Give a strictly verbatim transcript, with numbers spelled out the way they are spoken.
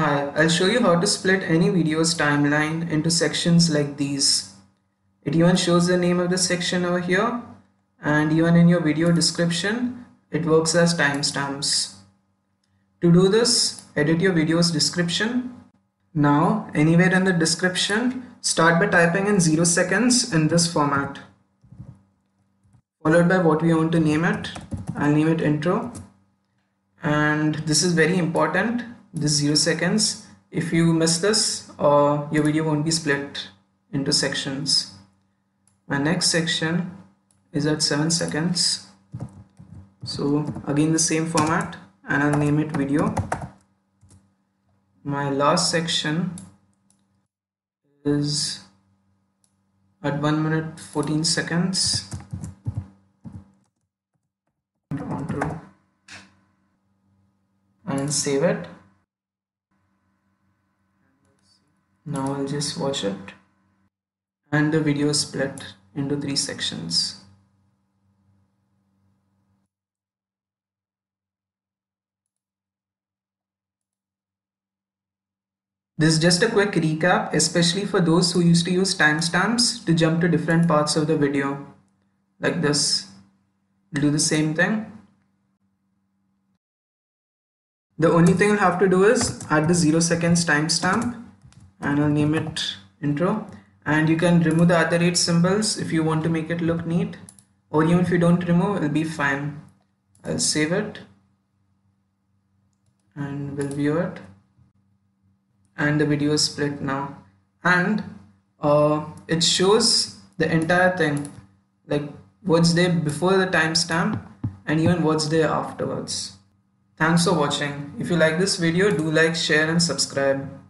Hi, I'll show you how to split any video's timeline into sections like these. It even shows the name of the section over here, and even in your video description, it works as timestamps. To do this, edit your video's description. Now, anywhere in the description, start by typing in zero seconds in this format, followed by what we want to name it. I'll name it intro, and this is very important. This zero seconds. If you miss this, or uh, your video won't be split into sections. My next section is at seven seconds. So again the same format, and I'll name it video. My last section is at one minute fourteen seconds. And save it. Now I'll just watch it, and the video is split into three sections. This is just a quick recap, especially for those who used to use timestamps to jump to different parts of the video. Like this, we'll do the same thing. The only thing you'll have to do is add the zero seconds timestamp, and I'll name it intro, and you can remove the other eight symbols if you want to make it look neat, or even if you don't remove, it'll be fine. I'll save it and we'll view it, and the video is split now, and uh, it shows the entire thing, like what's there before the timestamp and even what's there afterwards. Thanks for watching. If you like this video, do like, share and subscribe.